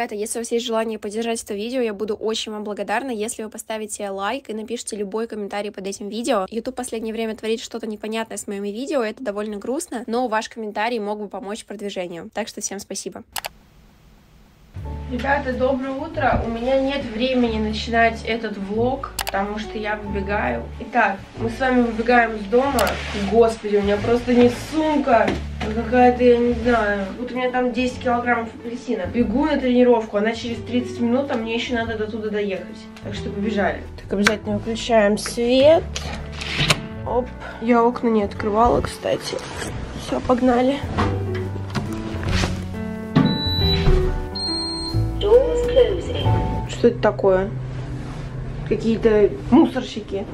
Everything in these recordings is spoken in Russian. Ребята, если у вас есть желание поддержать это видео, я буду очень вам благодарна, если вы поставите лайк и напишите любой комментарий под этим видео. YouTube в последнее время творит что-то непонятное с моими видео, это довольно грустно, но ваш комментарий мог бы помочь продвижению. Так что всем спасибо. Ребята, доброе утро. У меня нет времени начинать этот влог, потому что я выбегаю. Итак, мы с вами выбегаем из дома. Господи, у меня просто не сумка, а какая-то, я не знаю. Вот у меня там 10 килограммов апельсина. Бегу на тренировку, она через 30 минут, а мне еще надо до туда доехать. Так что побежали. Так, обязательно выключаем свет. Оп. Я окна не открывала, кстати. Все, погнали. Что это такое? Какие-то мусорщики.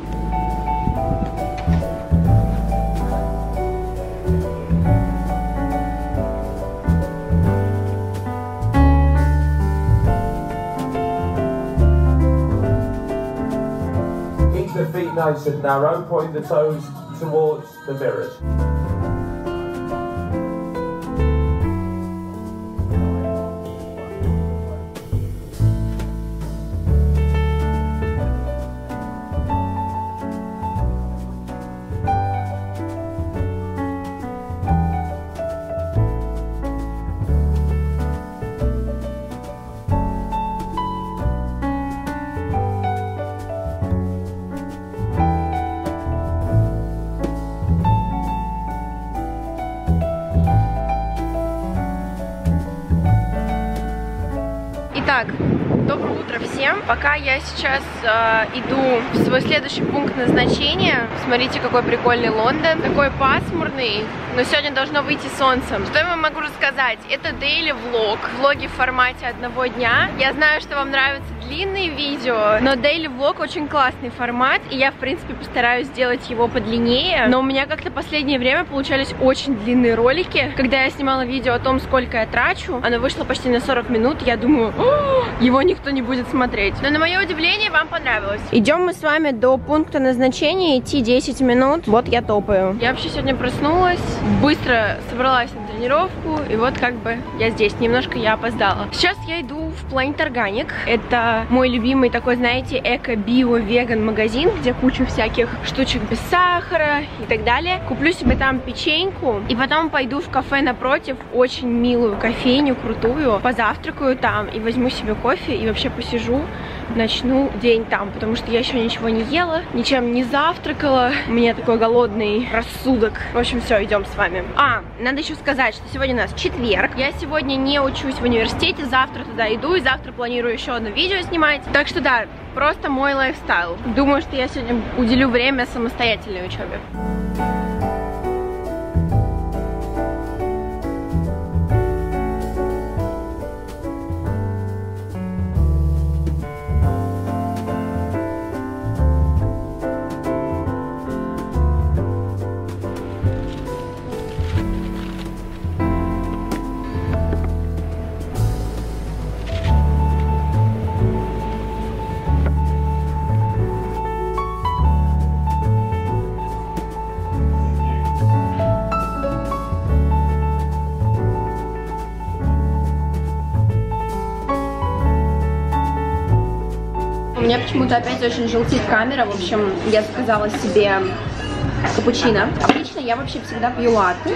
Keep the feet nice and narrow, point the toes towards the mirrors. Так, доброе утро всем. Пока я сейчас иду в свой следующий пункт назначения. Смотрите, какой прикольный Лондон. Такой пасмурный, но сегодня должно выйти солнцем. Что я вам могу рассказать? Это дейли влог. Влоги в формате одного дня. Я знаю, что вам нравятся длинные видео, но дейли влог очень классный формат. И я, в принципе, постараюсь сделать его подлиннее. Но у меня как-то последнее время получались очень длинные ролики. Когда я снимала видео о том, сколько я трачу, оно вышло почти на 40 минут. Я думаю, его никто не будет смотреть. Но на мое удивление, вам понравилось. Идем мы с вами до пункта назначения. Идти 10 минут. Вот я топаю. Я вообще сегодня проснулась. Быстро собралась на тренировку. И вот как бы я здесь. Немножко я опоздала. Сейчас я иду в Planet Organic. Это мой любимый такой, знаете, эко-био-веган магазин, где куча всяких штучек без сахара и так далее. Куплю себе там печеньку. И потом пойду в кафе напротив. Очень милую кофейню, крутую. Позавтракаю там и возьму себе кофе и вообще посижу, начну день там, потому что я еще ничего не ела, ничем не завтракала, у меня такой голодный рассудок. В общем, все, идем с вами. Надо еще сказать, что сегодня у нас четверг, я сегодня не учусь в университете, завтра туда иду и завтра планирую еще одно видео снимать, так что да, просто мой лайфстайл. Думаю, что я сегодня уделю время самостоятельной учебе. У меня почему-то опять очень желтит камера, в общем, я заказала себе капучино. Обычно я вообще всегда пью латте,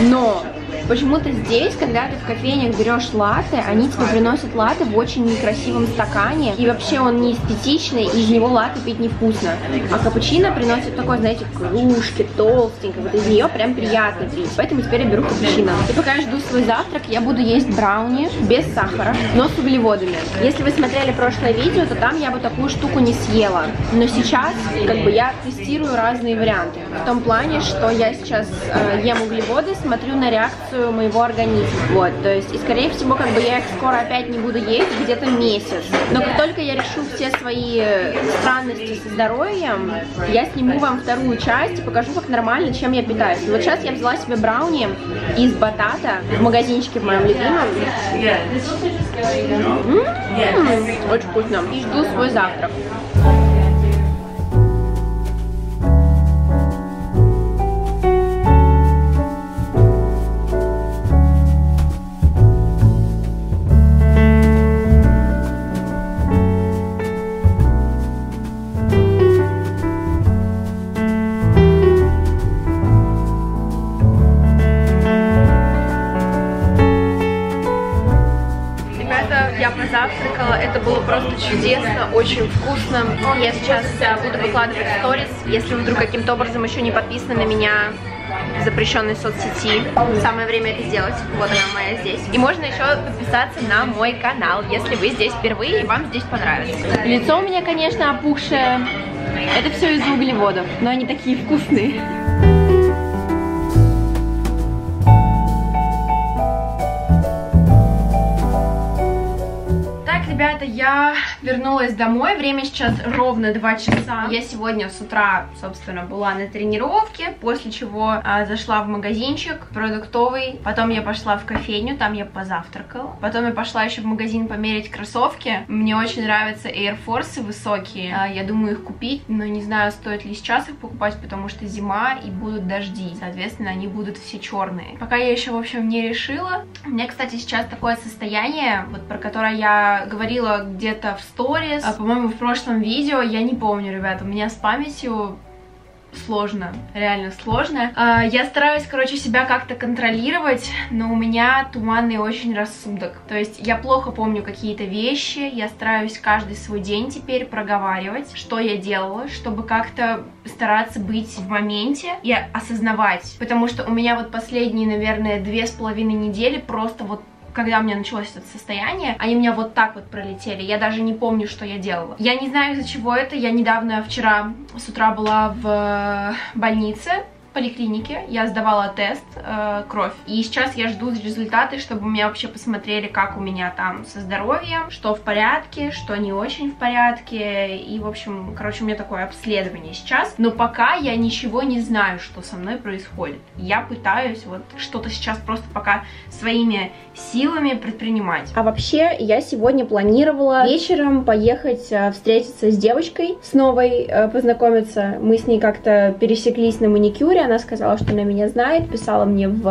но почему-то здесь, когда ты в кофейнях берешь латте, они тебе приносят латте в очень некрасивом стакане, и вообще он не эстетичный, и из него латте пить невкусно. А капучино приносит такой, знаете, кружки, толстенькой, вот из нее прям приятно пить. Поэтому теперь я беру капучино. И пока я жду свой завтрак, я буду есть брауни без сахара, но с углеводами. Если вы смотрели прошлое видео, то там я бы такую штуку не съела. Но сейчас, как бы, я тестирую разные варианты. В том плане, что я сейчас ем углеводы, смотрю на реакцию моего организма, вот, то есть, и скорее всего, как бы, я их скоро опять не буду есть, где-то месяц, но как только я решу все свои странности со здоровьем, я сниму вам вторую часть и покажу, как нормально, чем я питаюсь. Вот сейчас я взяла себе брауни из батата в магазинчике в моем любимом. Очень вкусно. И жду свой завтрак. завтракала, это было просто чудесно, очень вкусно. Я сейчас буду выкладывать сторис, если вы вдруг каким-то образом еще не подписаны на меня в запрещенной соцсети. Самое время это сделать. Вот она моя здесь. И можно еще подписаться на мой канал, если вы здесь впервые и вам здесь понравится. Лицо у меня, конечно, опухшее. Это все из-за углеводов, но они такие вкусные. Ребята, я вернулась домой, время сейчас ровно 2 часа. Я сегодня с утра, собственно, была на тренировке, после чего зашла в магазинчик продуктовый, потом я пошла в кофейню, там я позавтракала, потом я пошла еще в магазин померить кроссовки. Мне очень нравятся Air Force высокие, я думаю их купить, но не знаю, стоит ли сейчас их покупать, потому что зима и будут дожди, соответственно, они будут все черные. Пока я еще, в общем, не решила. У меня, кстати, сейчас такое состояние, вот про которое я говорила где-то в сторис, по-моему, в прошлом видео, я не помню, ребят, у меня с памятью сложно, реально сложно. Я стараюсь, короче, себя как-то контролировать, но у меня туманный очень рассудок. То есть я плохо помню какие-то вещи, я стараюсь каждый свой день теперь проговаривать, что я делала, чтобы как-то стараться быть в моменте и осознавать. Потому что у меня вот последние, наверное, 2,5 недели просто вот когда у меня началось это состояние, они у меня вот так вот пролетели. Я даже не помню, что я делала. Я не знаю, из-за чего это. Я недавно, вчера с утра была в больнице, в поликлинике. Я сдавала тест, кровь. И сейчас я жду результаты, чтобы у меня вообще посмотрели, как у меня там со здоровьем, что в порядке, что не очень в порядке. И, в общем, короче, у меня такое обследование сейчас. Но пока я ничего не знаю, что со мной происходит. Я пытаюсь вот что-то сейчас просто пока своими силами предпринимать. А вообще, я сегодня планировала вечером поехать встретиться с девочкой, с новой познакомиться. Мы с ней как-то пересеклись на маникюре. Она сказала, что она меня знает, писала мне в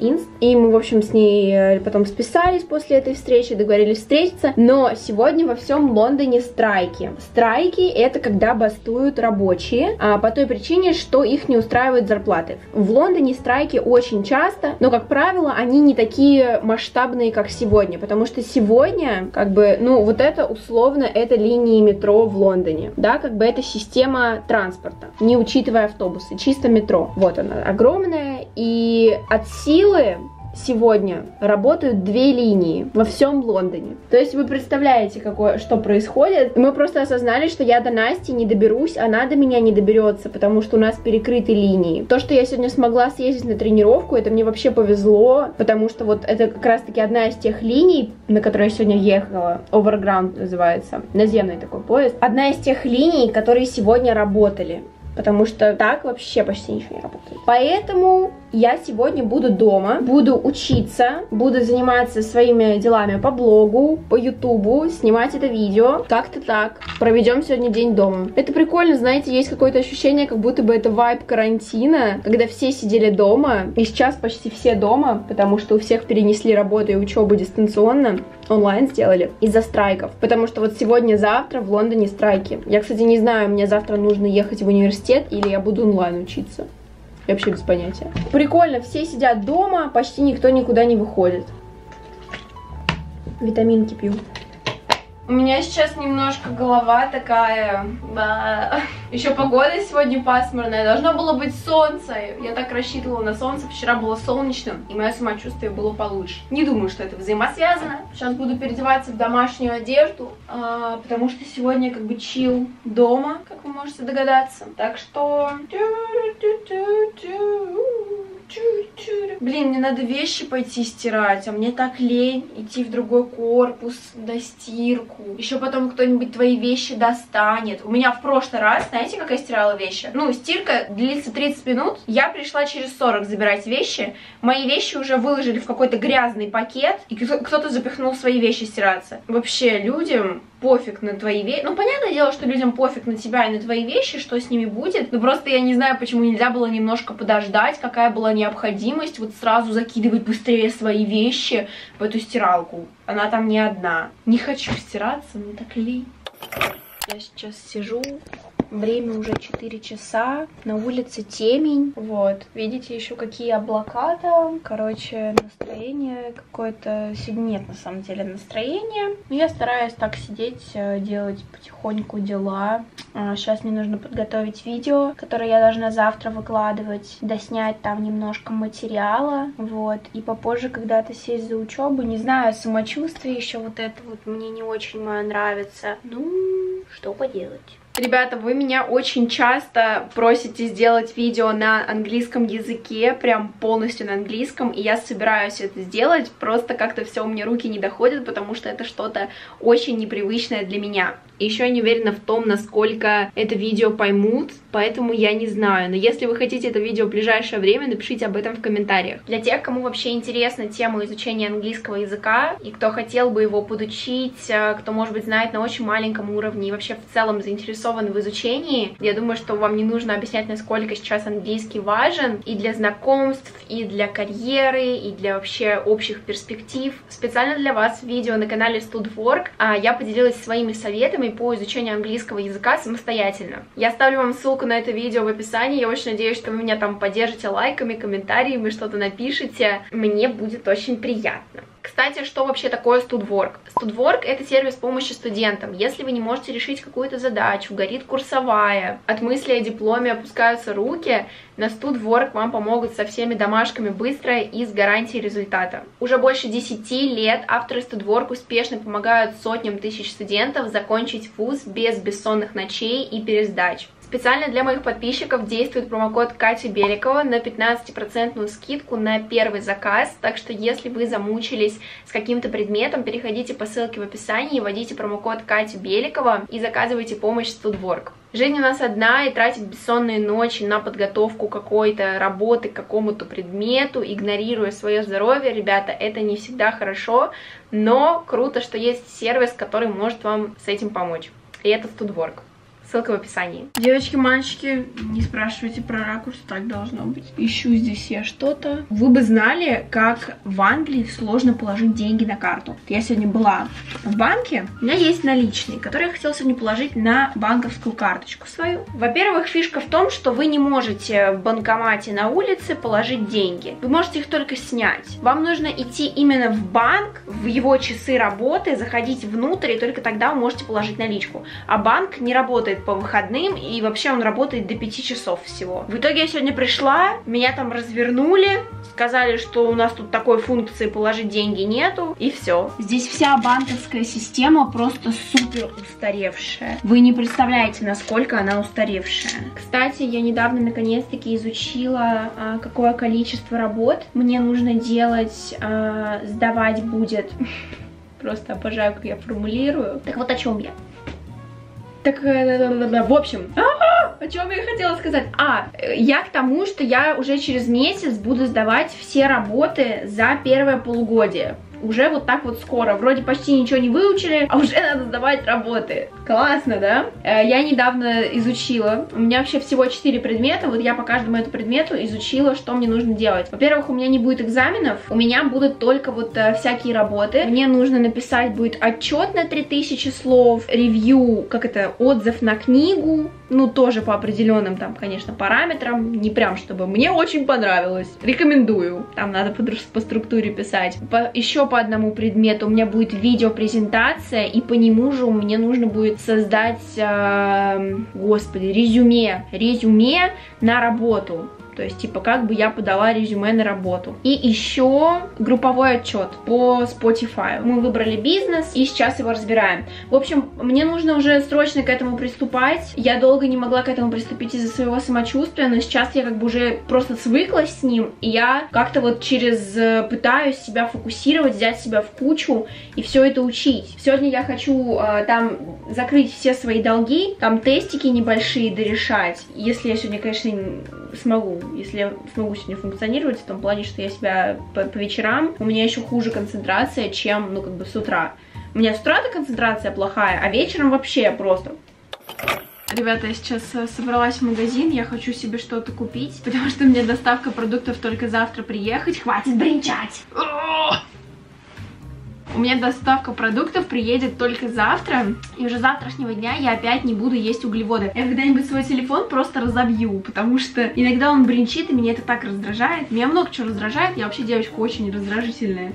инст, и мы, в общем, с ней потом списались после этой встречи, договорились встретиться, но сегодня во всем Лондоне страйки. Страйки — это когда бастуют рабочие, по той причине, что их не устраивают зарплаты. В Лондоне страйки очень часто, но, как правило, они не такие масштабные, как сегодня, потому что сегодня, как бы, ну, вот это, условно, это линии метро в Лондоне, да, как бы это система транспорта, не учитывая автобусы, чисто метро. Вот она, огромная, и от силы сегодня работают 2 линии во всем Лондоне. То есть вы представляете, что происходит. Мы просто осознали, что я до Насти не доберусь, она до меня не доберется, потому что у нас перекрыты линии. То, что я сегодня смогла съездить на тренировку, это мне вообще повезло, потому что вот это как раз-таки одна из тех линий, на которой я сегодня ехала, Overground называется, наземный такой поезд. Одна из тех линий, которые сегодня работали. Потому что так вообще почти ничего не работает. Поэтому я сегодня буду дома, буду учиться, буду заниматься своими делами по блогу, по ютубу, снимать это видео. Как-то так. Проведем сегодня день дома. Это прикольно, знаете, есть какое-то ощущение, как будто бы это вайб карантина, когда все сидели дома, и сейчас почти все дома, потому что у всех перенесли работу и учебу дистанционно, онлайн сделали, из-за страйков. Потому что вот сегодня-завтра в Лондоне страйки. Я, кстати, не знаю, мне завтра нужно ехать в университет или я буду онлайн учиться. Я вообще без понятия. Прикольно, все сидят дома, почти никто никуда не выходит. Витаминки пью. У меня сейчас немножко голова такая... Еще погода сегодня пасмурная, должно было быть солнце. Я так рассчитывала на солнце, вчера было солнечным, и мое самочувствие было получше. Не думаю, что это взаимосвязано. Сейчас буду переодеваться в домашнюю одежду, потому что сегодня как бы чил дома, как вы можете догадаться. Так что... Блин, мне надо вещи пойти стирать, а мне так лень идти в другой корпус на стирку. Еще потом кто-нибудь твои вещи достанет. У меня в прошлый раз, знаете, как я стирала вещи? Ну, стирка длится 30 минут, я пришла через 40 забирать вещи. Мои вещи уже выложили в какой-то грязный пакет, и кто-то запихнул свои вещи стираться. Вообще, людям... пофиг на твои вещи. Ну, понятное дело, что людям пофиг на тебя и на твои вещи, что с ними будет. Но просто я не знаю, почему нельзя было немножко подождать, какая была необходимость вот сразу закидывать быстрее свои вещи в эту стиралку. Она там не одна. Не хочу стираться, мне так лень. Я сейчас сижу, Время уже 4 часа. На улице темень. Вот. Видите еще какие облака там. Короче, настроение какое-то... Сегодня нет, на самом деле, настроения. Но я стараюсь так сидеть, делать потихоньку дела. Сейчас мне нужно подготовить видео, которое я должна завтра выкладывать. Доснять там немножко материала. Вот. И попозже когда-то сесть за учебу. Не знаю, самочувствие еще вот это вот мне не очень мое нравится. Ну, что поделать. Ребята, вы меня очень часто просите сделать видео на английском языке, прям полностью на английском, и я собираюсь это сделать, просто как-то все у меня руки не доходят, потому что это что-то очень непривычное для меня. И еще я не уверена в том, насколько это видео поймут, поэтому я не знаю. Но если вы хотите это видео в ближайшее время, напишите об этом в комментариях. Для тех, кому вообще интересна тема изучения английского языка, и кто хотел бы его подучить, кто, может быть, знает на очень маленьком уровне и вообще в целом заинтересован в изучении, я думаю, что вам не нужно объяснять, насколько сейчас английский важен и для знакомств, и для карьеры, и для вообще общих перспектив. Специально для вас в видео на канале StudWork я поделилась своими советами по изучению английского языка самостоятельно. Я оставлю вам ссылку на это видео в описании. Я очень надеюсь, что вы меня там поддержите лайками, комментариями, что-то напишите. Мне будет очень приятно. Кстати, что вообще такое StudWork? StudWork — это сервис помощи студентам. Если вы не можете решить какую-то задачу, горит курсовая, от мысли о дипломе опускаются руки, на StudWork вам помогут со всеми домашками быстро и с гарантией результата. Уже больше 10 лет авторы StudWork успешно помогают сотням тысяч студентов закончить вуз без бессонных ночей и пересдач. Специально для моих подписчиков действует промокод Кати Беликова на 15% скидку на первый заказ, так что если вы замучились с каким-то предметом, переходите по ссылке в описании, вводите промокод Кати Беликова и заказывайте помощь StudWork. Жизнь у нас одна, и тратить бессонные ночи на подготовку какой-то работы к какому-то предмету, игнорируя свое здоровье, ребята, это не всегда хорошо, но круто, что есть сервис, который может вам с этим помочь, и это StudWork. Ссылка в описании. Девочки, мальчики, не спрашивайте про ракурс, так должно быть. Ищу здесь я что-то. Вы бы знали, как в Англии сложно положить деньги на карту. Я сегодня была в банке, у меня есть наличные, которые я хотела сегодня положить на банковскую карточку свою. Во-первых, фишка в том, что вы не можете в банкомате на улице положить деньги. Вы можете их только снять. Вам нужно идти именно в банк, в его часы работы, заходить внутрь, и только тогда вы можете положить наличку. А банк не работает по выходным, и вообще он работает до 5 часов всего. В итоге я сегодня пришла, меня там развернули, сказали, что у нас тут такой функции положить деньги нету, и все. Здесь вся банковская система просто супер устаревшая. Вы не представляете, насколько она устаревшая. Кстати, я недавно наконец-таки изучила, какое количество работ мне нужно делать, сдавать будет. Просто обожаю, как я формулирую. Так вот о чем я. Так, в общем, о чем я хотела сказать? Я к тому, что я уже через месяц буду сдавать все работы за первое полугодие. Уже вот так вот скоро. Вроде почти ничего не выучили, а уже надо сдавать работы. Классно, да? Я недавно изучила. У меня вообще всего 4 предмета. Вот я по каждому этому предмету изучила, что мне нужно делать. Во-первых, у меня не будет экзаменов. У меня будут только вот всякие работы. Мне нужно написать будет отчет на 3000 слов, ревью, отзыв на книгу. Ну, тоже по определенным там, конечно, параметрам. Не прям, чтобы мне очень понравилось. Рекомендую. Там надо по структуре писать. Еще по одному предмету у меня будет видеопрезентация, и по нему же мне нужно будет создать, резюме на работу. То есть, как бы я подала резюме на работу. И еще групповой отчет по Spotify. Мы выбрали бизнес, и сейчас его разбираем. В общем, мне нужно уже срочно к этому приступать. Я долго не могла к этому приступить из-за своего самочувствия, но сейчас я уже просто свыклась с ним, и я как-то пытаюсь себя фокусировать, взять себя в кучу и все это учить. Сегодня я хочу там закрыть все свои долги, там тестики небольшие дорешать. Если я сегодня, конечно, смогу. Если я смогу сегодня функционировать в том плане, что я себя по вечерам, у меня еще хуже концентрация, чем, с утра. У меня с утра-то концентрация плохая, а вечером вообще просто... Ребята, я сейчас собралась в магазин, я хочу себе что-то купить, потому что мне доставка продуктов только завтра приехать. Хватит бренчать! У меня доставка продуктов приедет только завтра, и уже с завтрашнего дня я опять не буду есть углеводы. Я когда-нибудь свой телефон просто разобью, потому что иногда он бренчит, и меня это так раздражает. Меня много чего раздражает, я вообще девочка очень раздражительная.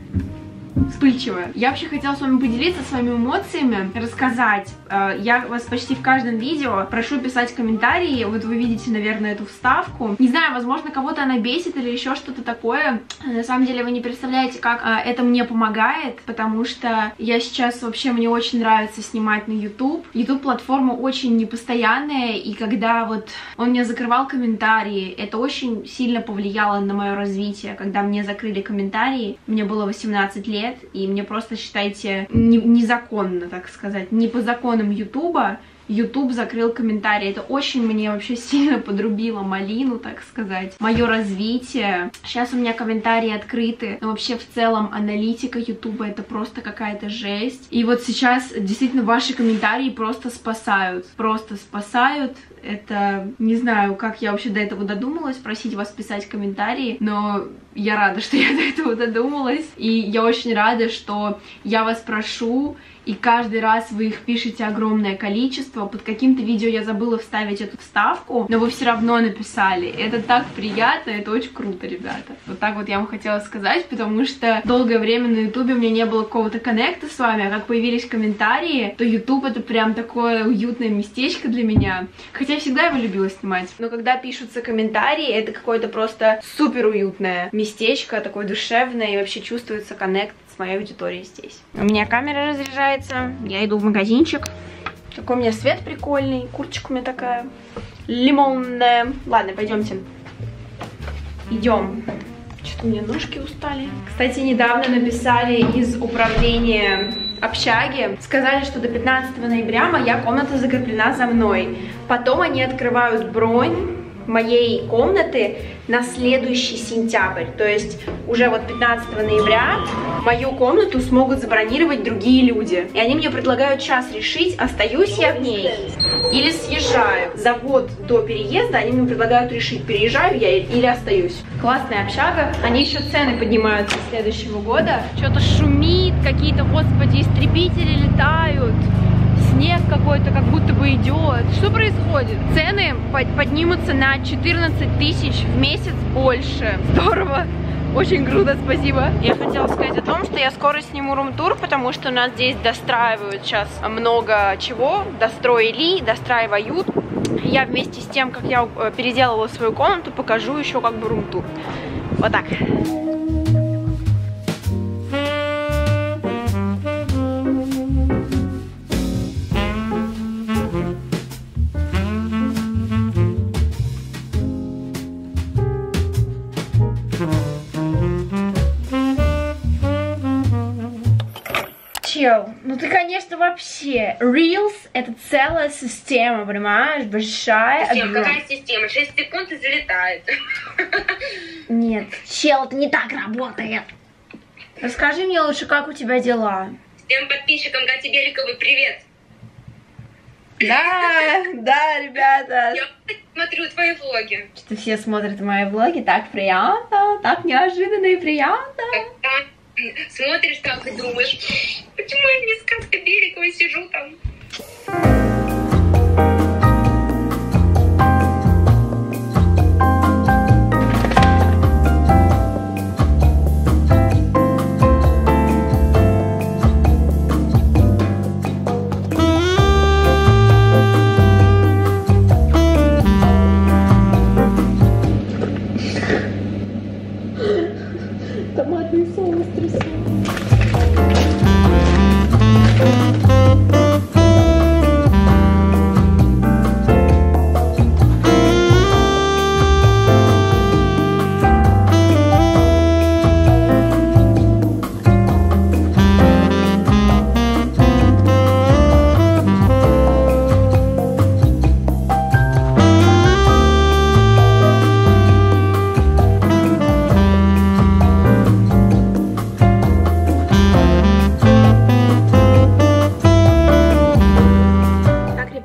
Вспыльчивая. Я вообще хотела с вами поделиться своими эмоциями, рассказать. Я вас почти в каждом видео прошу писать комментарии. Вот вы видите, наверное, эту вставку. Не знаю, возможно, кого-то она бесит или еще что-то такое. На самом деле вы не представляете, как это мне помогает, потому что я сейчас вообще, мне очень нравится снимать на YouTube. YouTube-платформа очень непостоянная, и когда вот он мне закрывал комментарии, это очень сильно повлияло на мое развитие. Когда мне закрыли комментарии, мне было 18 лет, и мне просто, считайте, незаконно, так сказать, не по законам Ютуба, Ютуб закрыл комментарии. Это очень мне вообще сильно подрубило малину, так сказать, мое развитие. Сейчас у меня комментарии открыты, но вообще в целом аналитика Ютуба — это просто какая-то жесть. И вот сейчас действительно ваши комментарии просто спасают. Просто спасают. Это... Не знаю, как я вообще до этого додумалась, просить вас писать комментарии, но я рада, что я до этого додумалась. И я очень рада, что я вас прошу, и каждый раз вы их пишете огромное количество. Под каким-то видео я забыла вставить эту вставку, но вы все равно написали. Это так приятно, это очень круто, ребята. Вот так вот я вам хотела сказать, потому что долгое время на Ютубе у меня не было какого-то коннекта с вами, а как появились комментарии, то Ютуб — это прям такое уютное местечко для меня. Хотя я всегда его любила снимать, но когда пишутся комментарии, это какое-то просто супер уютное местечко, такое душевное, и вообще чувствуется коннект с моей аудиторией здесь. У меня камера разряжается, я иду в магазинчик. Такой у меня свет прикольный, курточка у меня такая лимонная. Ладно, пойдемте. Идем. Что-то у меня ножки устали. Кстати, недавно написали из управления общаги. Сказали, что до 15 ноября моя комната закреплена за мной. Потом они открывают бронь моей комнаты на следующий сентябрь. То есть уже вот 15 ноября мою комнату смогут забронировать другие люди. И они мне предлагают сейчас решить, остаюсь я в ней или съезжаю. За год до переезда они мне предлагают решить, переезжаю я или остаюсь. Классная общага. Они еще цены поднимают со следующего года. Что-то шумит, какие-то, господи, истребители летают. Снег какой-то как будто бы идет. Что происходит? Цены поднимутся на 14 тысяч в месяц больше. Здорово. Очень круто, спасибо. Я хотела сказать о том, что я скоро сниму рум-тур, потому что у нас здесь достраивают сейчас много чего. Достроили, достраивают. Я вместе с тем, как я переделывала свою комнату, покажу еще как бы рум-тур. Вот так. Ну ты, конечно, вообще. Reels — это целая система, понимаешь? Большая. Система, какая система? 6 секунд и залетает. Нет, чел, это не так работает. Расскажи мне лучше, как у тебя дела? Всем подписчикам Кати Беликовой привет. Да, да, ребята. Я смотрю твои влоги. Что-то все смотрят мои влоги, так приятно, так неожиданно и приятно. Смотришь так и думаешь, почему я не с Катей Беликовой сижу там?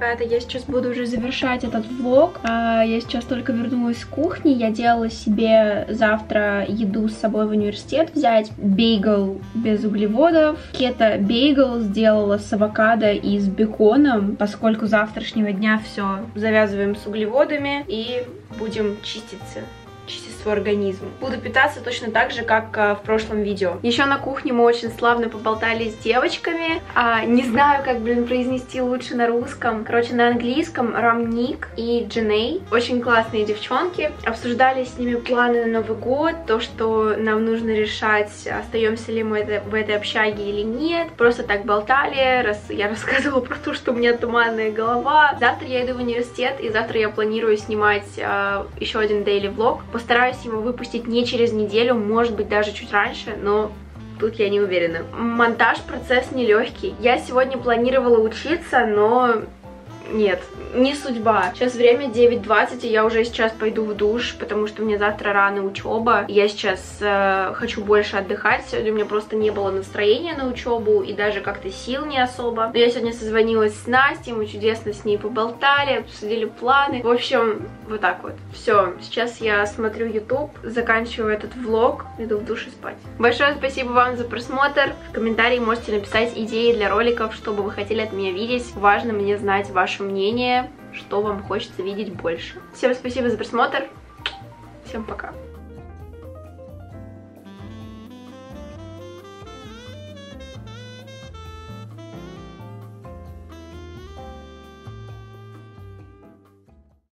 какая-то. Я сейчас буду уже завершать этот влог. Я сейчас только вернулась с кухни. Я делала себе завтра еду с собой в университет взять. Бейгл без углеводов. Кето-бейгл сделала с авокадо и с беконом, поскольку с завтрашнего дня все завязываем с углеводами и будем чиститься. Чистство организма. Буду питаться точно так же, как в прошлом видео. Еще на кухне мы очень славно поболтали с девочками. Не знаю, как, произнести лучше на русском. Короче, на английском Рамник и Джиней. Очень классные девчонки. Обсуждали с ними планы на Новый год, то, что нам нужно решать, остаемся ли мы в этой общаге или нет. Просто так болтали. Я рассказывала про то, что у меня туманная голова. Завтра я иду в университет, и завтра я планирую снимать еще один дейли влог. Постараюсь его выпустить не через неделю, может быть, даже чуть раньше, но тут я не уверена. Монтаж — процесс нелегкий. Я сегодня планировала учиться, но нет, не судьба. Сейчас время 9:20, и я уже сейчас пойду в душ, потому что мне завтра рано учеба. Я сейчас хочу больше отдыхать. Сегодня у меня просто не было настроения на учебу, и даже как-то сил не особо. Но я сегодня созвонилась с Настей, мы чудесно с ней поболтали, обсудили планы. В общем, вот так вот. Все, сейчас я смотрю YouTube, заканчиваю этот влог, иду в душ и спать. Большое спасибо вам за просмотр. В комментарии можете написать идеи для роликов, что бы вы хотели от меня видеть. Важно мне знать вашу мнение, что вам хочется видеть больше. Всем спасибо за просмотр, всем пока.